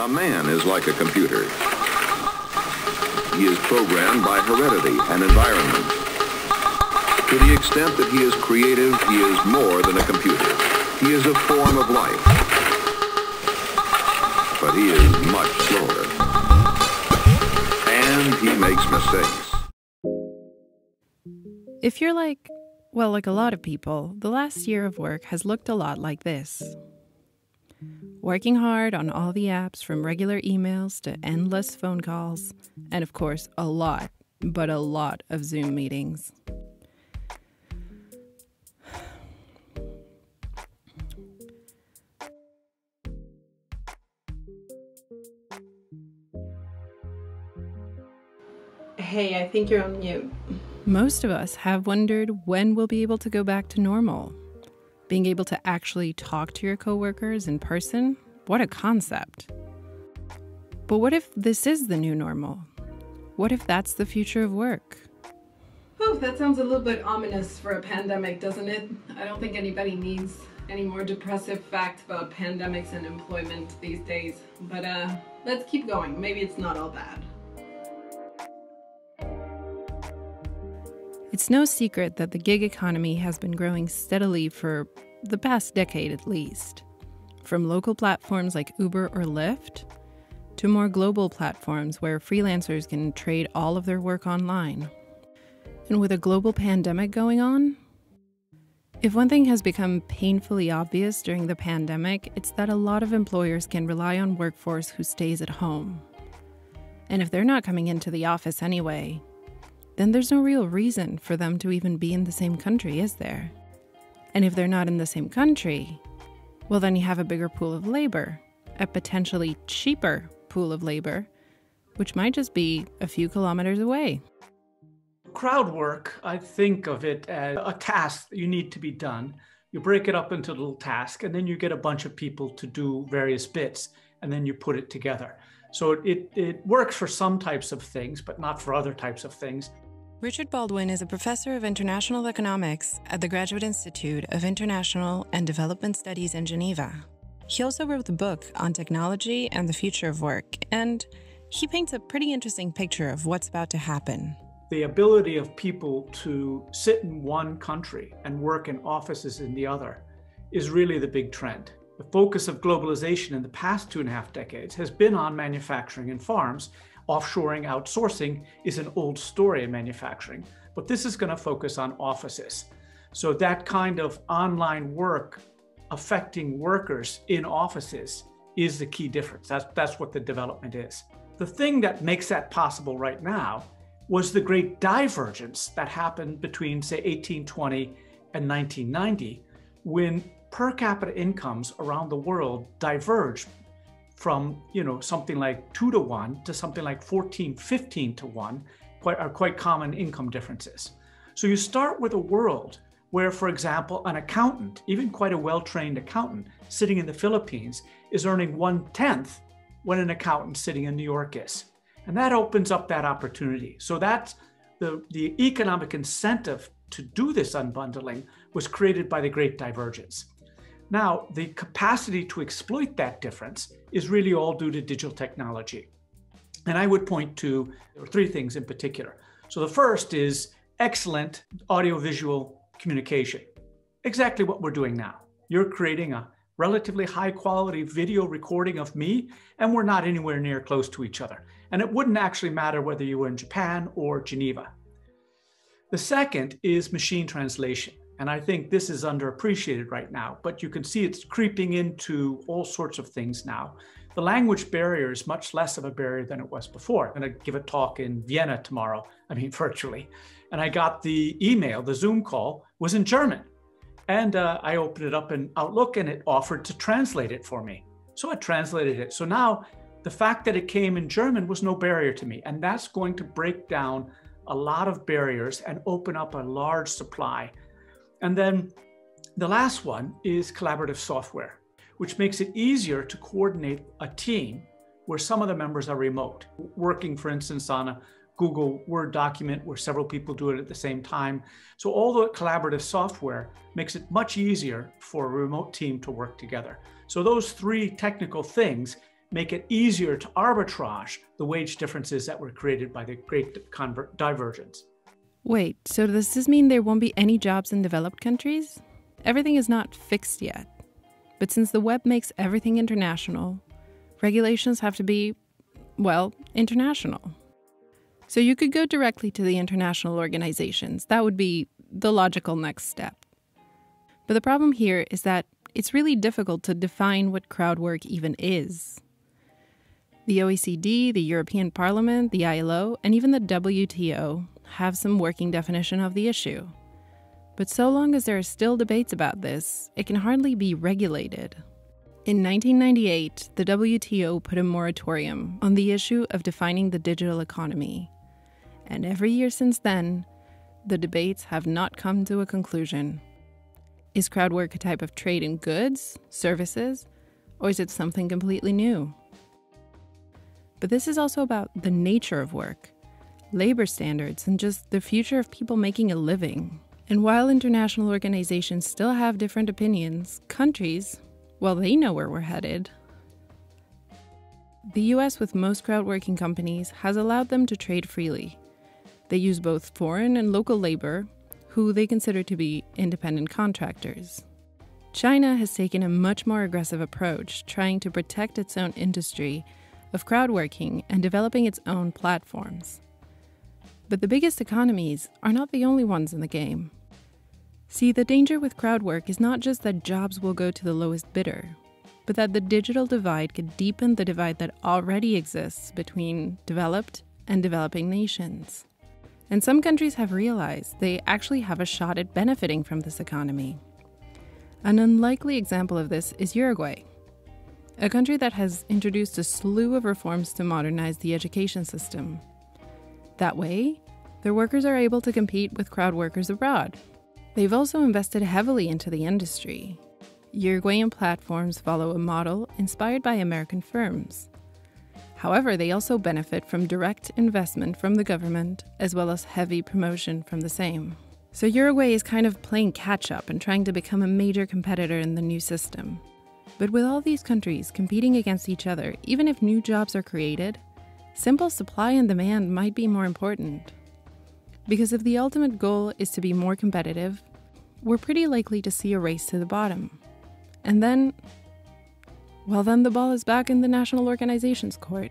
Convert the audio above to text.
A man is like a computer. He is programmed by heredity and environment. To the extent that he is creative, he is more than a computer. He is a form of life. But he is much slower. And he makes mistakes. If you're like a lot of people, the last year of work has looked a lot like this. Working hard on all the apps, from regular emails to endless phone calls, and of course, a lot of Zoom meetings. Hey, I think you're on mute. Most of us have wondered when we'll be able to go back to normal. Being able to actually talk to your coworkers in person? What a concept. But what if this is the new normal? What if that's the future of work? Oh, that sounds a little bit ominous for a pandemic, doesn't it? I don't think anybody needs any more depressive facts about pandemics and employment these days. But let's keep going. Maybe it's not all bad. It's no secret that the gig economy has been growing steadily for the past decade at least. From local platforms like Uber or Lyft, to more global platforms where freelancers can trade all of their work online. And with a global pandemic going on, if one thing has become painfully obvious during the pandemic, it's that a lot of employers can rely on workforce who stays at home. And if they're not coming into the office anyway, then there's no real reason for them to even be in the same country, is there? And if they're not in the same country, well, then you have a bigger pool of labor, a potentially cheaper pool of labor, which might just be a few kilometers away. Crowd work, I think of it as a task that you need to be done. You break it up into little tasks, and then you get a bunch of people to do various bits, and then you put it together. So it works for some types of things, but not for other types of things. Richard Baldwin is a professor of international economics at the Graduate Institute of International and Development Studies in Geneva. He also wrote the book on technology and the future of work, and he paints a pretty interesting picture of what's about to happen. The ability of people to sit in one country and work in offices in the other is really the big trend. The focus of globalization in the past 2.5 decades has been on manufacturing and farms. Offshoring, outsourcing is an old story in manufacturing, but this is going to focus on offices. So that kind of online work affecting workers in offices is the key difference. That's what the development is. The thing that makes that possible right now was the great divergence that happened between, say, 1820 and 1990, when per capita incomes around the world diverged from, something like 2 to 1 to something like 14, 15 to 1, are quite common income differences. So you start with a world where, for example, an accountant, even quite a well-trained accountant sitting in the Philippines, is earning 1/10 when an accountant sitting in New York is. And that opens up that opportunity. So that's the economic incentive to do this unbundling was created by the great divergence. Now, the capacity to exploit that difference is really all due to digital technology. And I would point to 3 things in particular. So the first is excellent audiovisual communication. Exactly what we're doing now. You're creating a relatively high quality video recording of me, and we're not anywhere near close to each other. And it wouldn't actually matter whether you were in Japan or Geneva. The second is machine translation. And I think this is underappreciated right now, but you can see it's creeping into all sorts of things now. The language barrier is much less of a barrier than it was before. I'm going to give a talk in Vienna tomorrow, virtually. And I got the email, the Zoom call was in German. And I opened it up in Outlook and it offered to translate it for me. So I translated it. So now the fact that it came in German was no barrier to me. And that's going to break down a lot of barriers and open up a large supply. And then the last one is collaborative software, which makes it easier to coordinate a team where some of the members are remote, working, for instance, on a Google Word document where several people do it at the same time. So all the collaborative software makes it much easier for a remote team to work together. So those 3 technical things make it easier to arbitrage the wage differences that were created by the Great Divergence. Wait, so does this mean there won't be any jobs in developed countries? Everything is not fixed yet. But since the web makes everything international, regulations have to be, well, international. So you could go directly to the international organizations. That would be the logical next step. But the problem here is that it's really difficult to define what crowd work even is. The OECD, the European Parliament, the ILO, and even the WTO have some working definition of the issue. But so long as there are still debates about this, it can hardly be regulated. In 1998, the WTO put a moratorium on the issue of defining the digital economy. And every year since then, the debates have not come to a conclusion. Is crowd work a type of trade in goods, services, or is it something completely new? But this is also about the nature of work, labor standards, and just the future of people making a living. And while international organizations still have different opinions, countries, well, they know where we're headed. The US, with most crowd working companies, has allowed them to trade freely. They use both foreign and local labor, who they consider to be independent contractors. China has taken a much more aggressive approach, trying to protect its own industry of crowd working and developing its own platforms. But the biggest economies are not the only ones in the game. See, the danger with crowd work is not just that jobs will go to the lowest bidder, but that the digital divide could deepen the divide that already exists between developed and developing nations. And some countries have realized they actually have a shot at benefiting from this economy. An unlikely example of this is Uruguay, a country that has introduced a slew of reforms to modernize the education system. That way, their workers are able to compete with crowd workers abroad. They've also invested heavily into the industry. Uruguayan platforms follow a model inspired by American firms. However, they also benefit from direct investment from the government, as well as heavy promotion from the same. So Uruguay is kind of playing catch-up and trying to become a major competitor in the new system. But with all these countries competing against each other, even if new jobs are created, simple supply and demand might be more important. Because if the ultimate goal is to be more competitive, we're pretty likely to see a race to the bottom. And then, well, then the ball is back in the national organization's court.